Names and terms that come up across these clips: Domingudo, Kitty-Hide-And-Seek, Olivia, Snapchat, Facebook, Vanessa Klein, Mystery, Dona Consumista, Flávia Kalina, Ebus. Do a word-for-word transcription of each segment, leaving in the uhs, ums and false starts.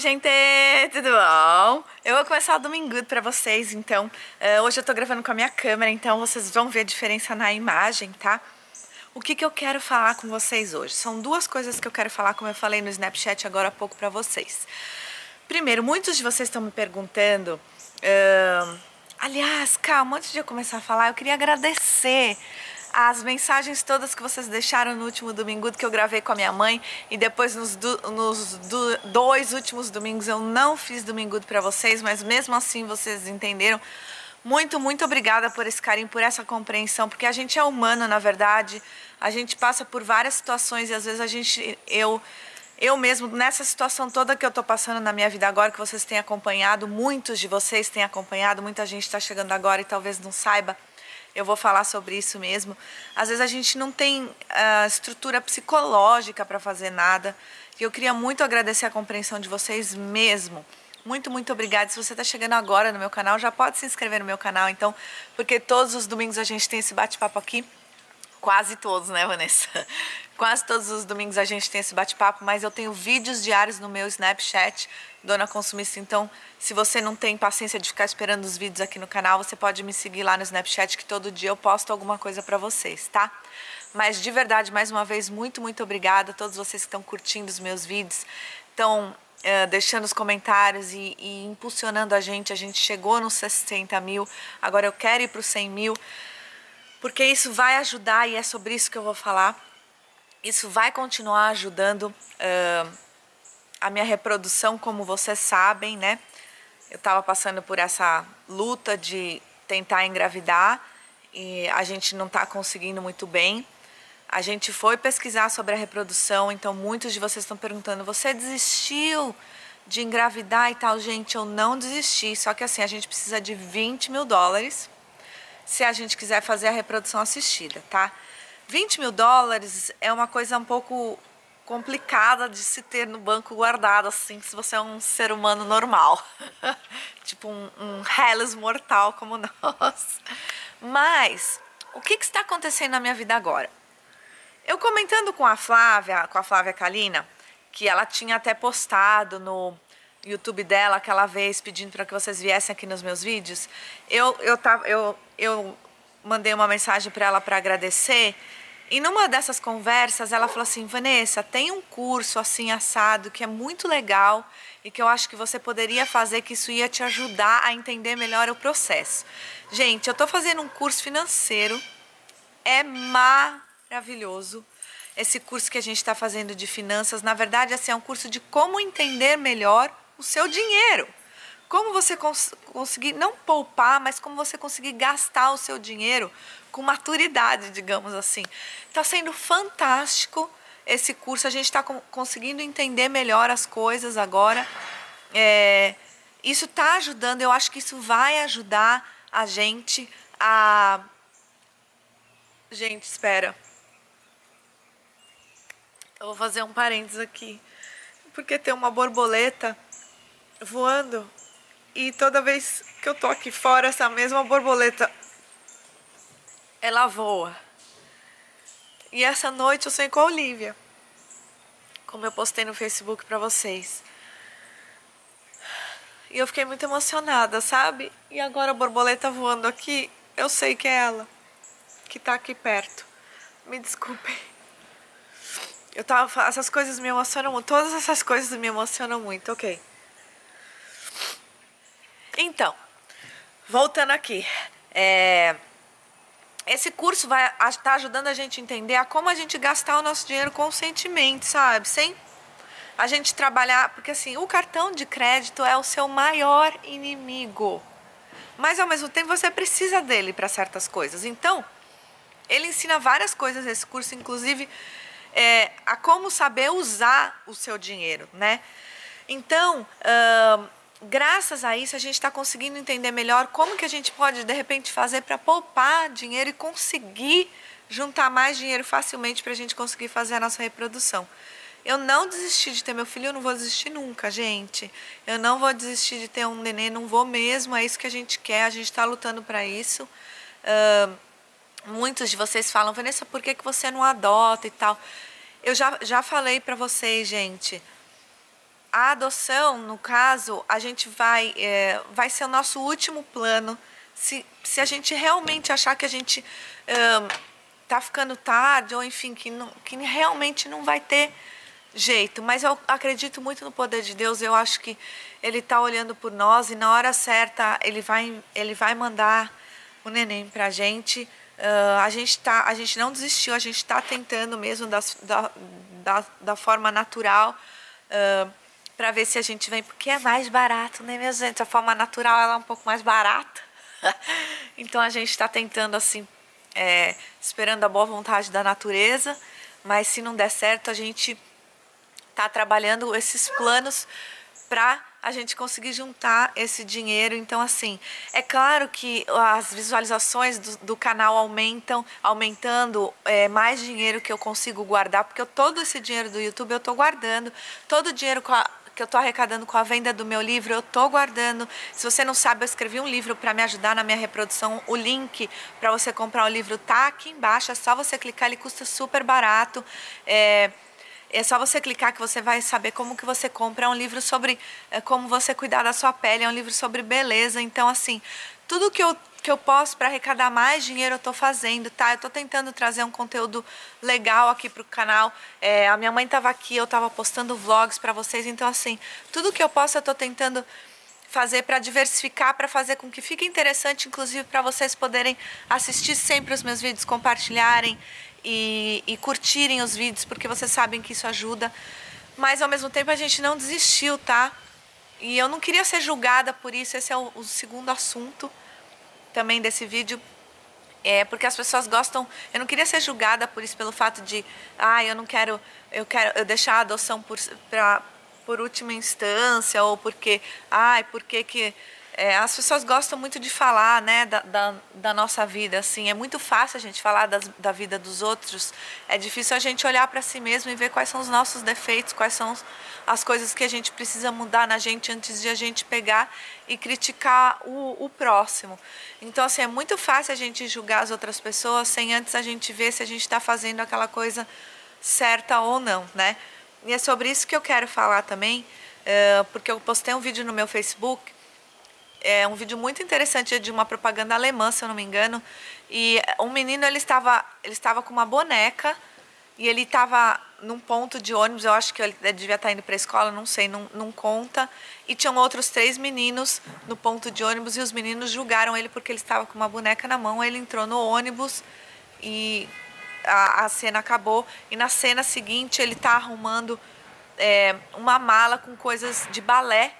gente! Tudo bom? Eu vou começar o domingo pra vocês, então. Uh, hoje eu tô gravando com a minha câmera, então vocês vão ver a diferença na imagem, tá? O que que eu quero falar com vocês hoje? São duas coisas que eu quero falar, como eu falei no Snapchat agora há pouco pra vocês. Primeiro, muitos de vocês estão me perguntando... Uh, aliás, calma, antes de eu começar a falar, eu queria agradecer... as mensagens todas que vocês deixaram no último domingo que eu gravei com a minha mãe e depois nos, do, nos do, dois últimos domingos eu não fiz domingo pra vocês, mas mesmo assim vocês entenderam. Muito, muito obrigada por esse carinho, por essa compreensão, porque a gente é humano, na verdade. A gente passa por várias situações e às vezes a gente... eu Eu mesmo, nessa situação toda que eu tô passando na minha vida agora, que vocês têm acompanhado, muitos de vocês têm acompanhado, muita gente tá chegando agora e talvez não saiba. Eu vou falar sobre isso mesmo. Às vezes a gente não tem uh, estrutura psicológica para fazer nada. E eu queria muito agradecer a compreensão de vocês mesmo. Muito, muito obrigada. Se você está chegando agora no meu canal, já pode se inscrever no meu canal, então. Porque todos os domingos a gente tem esse bate-papo aqui. Quase todos, né, Vanessa? Quase todos os domingos a gente tem esse bate-papo, mas eu tenho vídeos diários no meu Snapchat, Dona Consumista. Então, se você não tem paciência de ficar esperando os vídeos aqui no canal, você pode me seguir lá no Snapchat, que todo dia eu posto alguma coisa pra vocês, tá? Mas, de verdade, mais uma vez, muito, muito obrigada a todos vocês que estão curtindo os meus vídeos, estão uh, deixando os comentários e, e impulsionando a gente. A gente chegou nos sessenta mil, agora eu quero ir para os cem mil. Porque isso vai ajudar e é sobre isso que eu vou falar. Isso vai continuar ajudando uh, a minha reprodução, como vocês sabem, né? Eu estava passando por essa luta de tentar engravidar e a gente não está conseguindo muito bem. A gente foi pesquisar sobre a reprodução, então muitos de vocês estão perguntando: você desistiu de engravidar e tal? Gente, eu não desisti, só que assim, a gente precisa de vinte mil dólares. Se a gente quiser fazer a reprodução assistida, tá? vinte mil dólares é uma coisa um pouco complicada de se ter no banco guardado, assim, se você é um ser humano normal. Tipo um, um hellish mortal como nós. Mas, o que que está acontecendo na minha vida agora? Eu comentando com a Flávia, com a Flávia Kalina, que ela tinha até postado no... YouTube dela aquela vez pedindo para que vocês viessem aqui nos meus vídeos, eu eu tava eu eu mandei uma mensagem para ela para agradecer, e numa dessas conversas ela falou assim: Vanessa, tem um curso assim assado que é muito legal e que eu acho que você poderia fazer, que isso ia te ajudar a entender melhor o processo. Gente, eu tô fazendo um curso financeiro, é maravilhoso. Esse curso que a gente está fazendo de finanças, na verdade, assim, é um curso de como entender melhor o seu dinheiro, como você cons conseguir não poupar, mas como você conseguir gastar o seu dinheiro com maturidade, digamos assim. Está sendo fantástico esse curso, a gente está conseguindo entender melhor as coisas agora. É, isso está ajudando, eu acho que isso vai ajudar a gente a... Gente, espera. Eu vou fazer um parênteses aqui, porque tem uma borboleta voando e toda vez que eu tô aqui fora, essa mesma borboleta, ela voa. E essa noite eu sonhei com a Olivia, como eu postei no Facebook pra vocês. E eu fiquei muito emocionada, sabe? E agora a borboleta voando aqui, eu sei que é ela, que tá aqui perto. Me desculpem. Eu tava, essas coisas me emocionam muito. Todas essas coisas me emocionam muito, ok. Então, voltando aqui. É, esse curso vai tá ajudando a gente a entender a como a gente gastar o nosso dinheiro conscientemente, sabe? Sem a gente trabalhar... Porque assim, o cartão de crédito é o seu maior inimigo. Mas ao mesmo tempo você precisa dele para certas coisas. Então, ele ensina várias coisas nesse curso, inclusive... É, a como saber usar o seu dinheiro, né? Então, hum, graças a isso, a gente está conseguindo entender melhor como que a gente pode, de repente, fazer para poupar dinheiro e conseguir juntar mais dinheiro facilmente para a gente conseguir fazer a nossa reprodução. Eu não desisti de ter meu filho, eu não vou desistir nunca, gente. Eu não vou desistir de ter um neném, não vou mesmo, é isso que a gente quer, a gente está lutando para isso. Hum, Muitos de vocês falam: Vanessa, por que que você não adota e tal? Eu já, já falei pra vocês, gente. A adoção, no caso, a gente vai, é, vai ser o nosso último plano. Se, se a gente realmente achar que a gente está é, ficando tarde, ou enfim, que, não, que realmente não vai ter jeito. Mas eu acredito muito no poder de Deus, eu acho que Ele está olhando por nós e na hora certa Ele vai, ele vai mandar o neném para a gente. Uh, a gente tá, a gente não desistiu, a gente está tentando mesmo das, da, da, da forma natural, uh, para ver se a gente vem, porque é mais barato, né, minha gente? A forma natural ela é um pouco mais barata. Então a gente está tentando assim, é, esperando a boa vontade da natureza, mas se não der certo, a gente está trabalhando esses planos para a gente conseguir juntar esse dinheiro. Então, assim, é claro que as visualizações do, do canal aumentam, aumentando é, mais dinheiro que eu consigo guardar, porque eu, todo esse dinheiro do YouTube eu estou guardando, todo o dinheiro com a, que eu estou arrecadando com a venda do meu livro eu estou guardando. Se você não sabe, eu escrevi um livro para me ajudar na minha reprodução, o link para você comprar o livro tá aqui embaixo, é só você clicar, ele custa super barato, é... É só você clicar que você vai saber como que você compra. É um livro sobre é, como você cuidar da sua pele, é um livro sobre beleza. Então, assim, tudo que eu, que eu posso para arrecadar mais dinheiro eu tô fazendo, tá? Eu tô tentando trazer um conteúdo legal aqui pro canal. É, a minha mãe tava aqui, eu tava postando vlogs para vocês. Então, assim, tudo que eu posso eu tô tentando fazer para diversificar, para fazer com que fique interessante, inclusive para vocês poderem assistir sempre os meus vídeos, compartilharem E, e curtirem os vídeos, porque vocês sabem que isso ajuda. Mas ao mesmo tempo a gente não desistiu, tá? E eu não queria ser julgada por isso. Esse é o, o segundo assunto também desse vídeo, é porque as pessoas gostam. Eu não queria ser julgada por isso, pelo fato de ah, eu não quero, eu quero eu deixar a adoção por, pra, por última instância, ou porque ai, porque que É, as pessoas gostam muito de falar, né, da, da, da nossa vida, assim. É muito fácil a gente falar das, da vida dos outros. É difícil a gente olhar para si mesmo e ver quais são os nossos defeitos, quais são as coisas que a gente precisa mudar na gente antes de a gente pegar e criticar o, o próximo. Então, assim, é muito fácil a gente julgar as outras pessoas sem antes a gente ver se a gente está fazendo aquela coisa certa ou não, né? E é sobre isso que eu quero falar também, uh, porque eu postei um vídeo no meu Facebook. É um vídeo muito interessante de uma propaganda alemã, se eu não me engano. E um menino, ele estava, ele estava com uma boneca e ele estava num ponto de ônibus. Eu acho que ele devia estar indo para a escola, não sei, não, não conta. E tinham outros três meninos no ponto de ônibus e os meninos julgaram ele porque ele estava com uma boneca na mão. Ele entrou no ônibus e a, a cena acabou. E na cena seguinte, ele está arrumando é, uma mala com coisas de balé.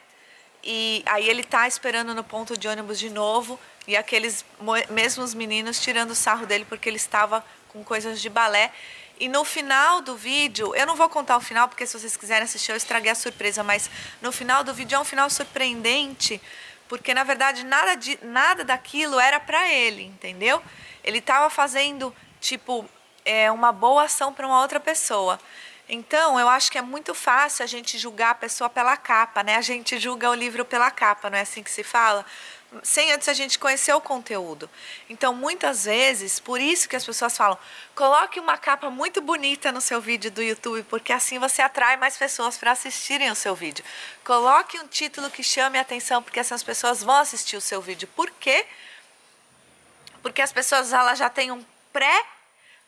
E aí ele tá esperando no ponto de ônibus de novo, e aqueles mesmos meninos tirando sarro dele porque ele estava com coisas de balé. E no final do vídeo, eu não vou contar o final, porque se vocês quiserem assistir eu estraguei a surpresa, mas no final do vídeo é um final surpreendente, porque na verdade nada, de, nada daquilo era pra ele, entendeu? Ele tava fazendo, tipo, é, uma boa ação pra uma outra pessoa. Então, eu acho que é muito fácil a gente julgar a pessoa pela capa, né? A gente julga o livro pela capa, não é assim que se fala? Sem antes a gente conhecer o conteúdo. Então, muitas vezes, por isso que as pessoas falam, coloque uma capa muito bonita no seu vídeo do YouTube, porque assim você atrai mais pessoas para assistirem o seu vídeo. Coloque um título que chame a atenção, porque assim as pessoas vão assistir o seu vídeo. Por quê? Porque as pessoas elas já têm um pré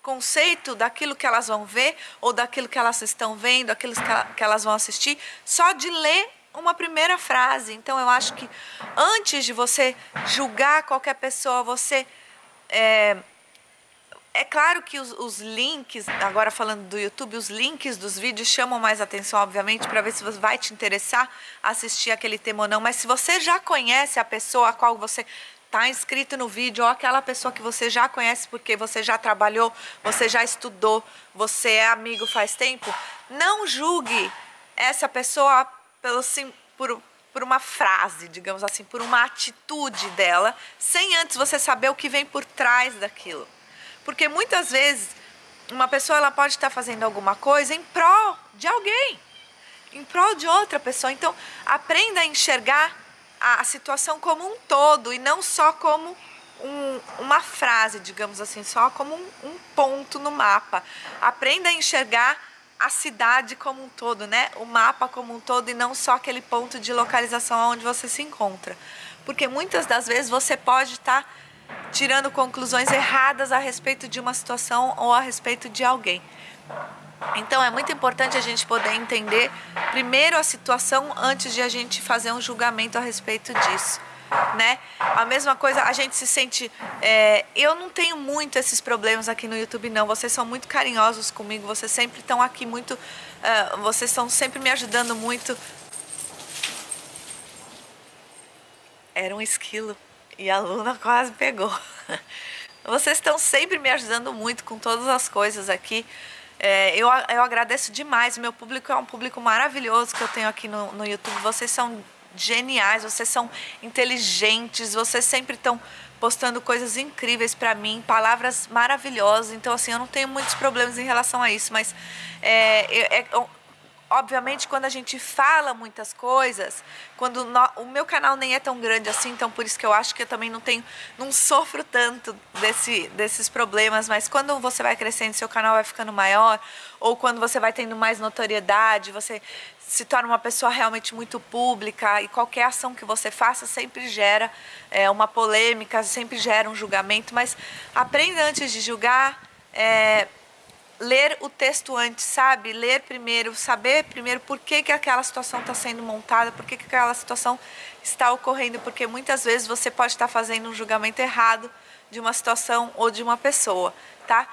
conceito daquilo que elas vão ver, ou daquilo que elas estão vendo, aquilo que elas vão assistir, só de ler uma primeira frase. Então, eu acho que antes de você julgar qualquer pessoa, você... É, é claro que os, os links, agora falando do YouTube, os links dos vídeos chamam mais atenção, obviamente, para ver se você vai te interessar assistir aquele tema ou não. Mas se você já conhece a pessoa a qual você... tá inscrito no vídeo, ou aquela pessoa que você já conhece porque você já trabalhou, você já estudou, você é amigo faz tempo, não julgue essa pessoa pelo, assim, por, por uma frase, digamos assim, por uma atitude dela, sem antes você saber o que vem por trás daquilo. Porque muitas vezes uma pessoa ela pode estar fazendo alguma coisa em prol de alguém, em prol de outra pessoa. Então, aprenda a enxergar a situação como um todo e não só como um, uma frase, digamos assim, só como um, um ponto no mapa. Aprenda a enxergar a cidade como um todo, né? O mapa como um todo e não só aquele ponto de localização onde você se encontra. Porque muitas das vezes você pode estar tirando conclusões erradas a respeito de uma situação ou a respeito de alguém. Então é muito importante a gente poder entender primeiro a situação antes de a gente fazer um julgamento a respeito disso, né? A mesma coisa, a gente se sente... É, eu não tenho muito esses problemas aqui no YouTube, não. Vocês são muito carinhosos comigo, vocês sempre estão aqui muito... Uh, vocês estão sempre me ajudando muito. Era um esquilo e a Luna quase pegou. Vocês estão sempre me ajudando muito com todas as coisas aqui. É, eu, eu agradeço demais, meu público é um público maravilhoso que eu tenho aqui no, no YouTube. Vocês são geniais, vocês são inteligentes, vocês sempre estão postando coisas incríveis para mim, palavras maravilhosas. Então, assim, eu não tenho muitos problemas em relação a isso, mas é, é, é, obviamente, quando a gente fala muitas coisas, quando no, o meu canal nem é tão grande assim, então por isso que eu acho que eu também não tenho, não sofro tanto desse, desses problemas, mas quando você vai crescendo, seu canal vai ficando maior, ou quando você vai tendo mais notoriedade, você se torna uma pessoa realmente muito pública e qualquer ação que você faça sempre gera é, uma polêmica, sempre gera um julgamento, mas aprenda antes de julgar, é, ler o texto antes, sabe? Ler primeiro, saber primeiro por que, que aquela situação está sendo montada, por que, que aquela situação está ocorrendo, porque muitas vezes você pode estar fazendo um julgamento errado de uma situação ou de uma pessoa, tá?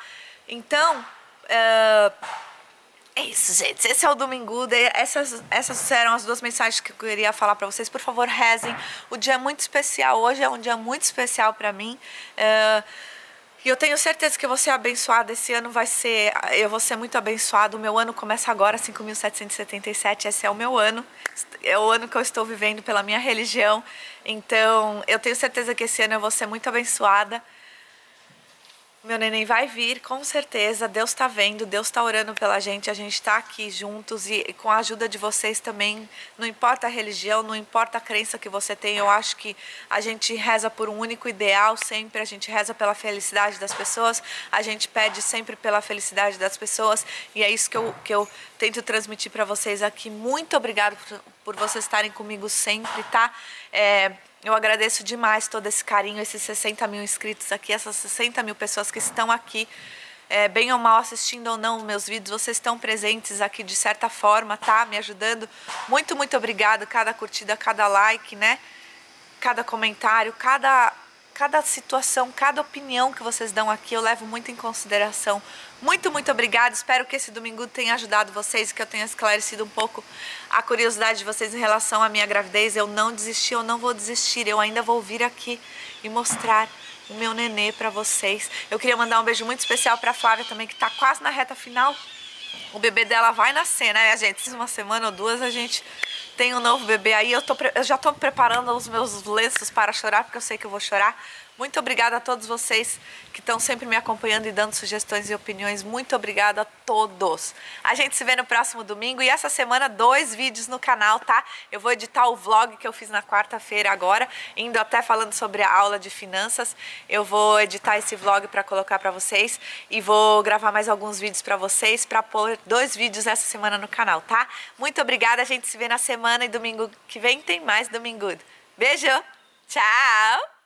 Então, é, é isso, gente. Esse é o Domingudo. Essas, essas eram as duas mensagens que eu queria falar para vocês. Por favor, rezem. O dia é muito especial. Hoje é um dia muito especial para mim. É, E eu tenho certeza que eu vou ser abençoada, esse ano vai ser, eu vou ser muito abençoada, o meu ano começa agora, cinco mil setecentos e setenta e sete, esse é o meu ano, é o ano que eu estou vivendo pela minha religião, então eu tenho certeza que esse ano eu vou ser muito abençoada, meu neném vai vir, com certeza, Deus está vendo, Deus está orando pela gente, a gente está aqui juntos e, e com a ajuda de vocês também, não importa a religião, não importa a crença que você tem, eu acho que a gente reza por um único ideal sempre, a gente reza pela felicidade das pessoas, a gente pede sempre pela felicidade das pessoas e é isso que eu, que eu tento transmitir para vocês aqui, muito obrigado por, por vocês estarem comigo sempre, tá? É... Eu agradeço demais todo esse carinho, esses sessenta mil inscritos aqui, essas sessenta mil pessoas que estão aqui, é, bem ou mal, assistindo ou não meus vídeos, vocês estão presentes aqui de certa forma, tá? Me ajudando. Muito, muito obrigado, cada curtida, cada like, né? Cada comentário, cada, cada situação, cada opinião que vocês dão aqui, eu levo muito em consideração. Muito, muito obrigado. Espero que esse domingo tenha ajudado vocês, que eu tenha esclarecido um pouco a curiosidade de vocês em relação à minha gravidez. Eu não desisti, eu não vou desistir. Eu ainda vou vir aqui e mostrar o meu nenê pra vocês. Eu queria mandar um beijo muito especial pra Flávia também, que tá quase na reta final. O bebê dela vai nascer, né, gente? Uma semana ou duas a gente tem um novo bebê aí. Eu, tô, eu já tô preparando os meus lenços para chorar, porque eu sei que eu vou chorar. Muito obrigada a todos vocês que estão sempre me acompanhando e dando sugestões e opiniões. Muito obrigada a todos. A gente se vê no próximo domingo. E essa semana, dois vídeos no canal, tá? Eu vou editar o vlog que eu fiz na quarta-feira agora, indo até falando sobre a aula de finanças. Eu vou editar esse vlog para colocar para vocês. E vou gravar mais alguns vídeos para vocês, para pôr dois vídeos essa semana no canal, tá? Muito obrigada. A gente se vê na semana e domingo que vem tem mais Domingudo. Beijo. Tchau.